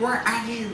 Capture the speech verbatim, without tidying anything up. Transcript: What are you?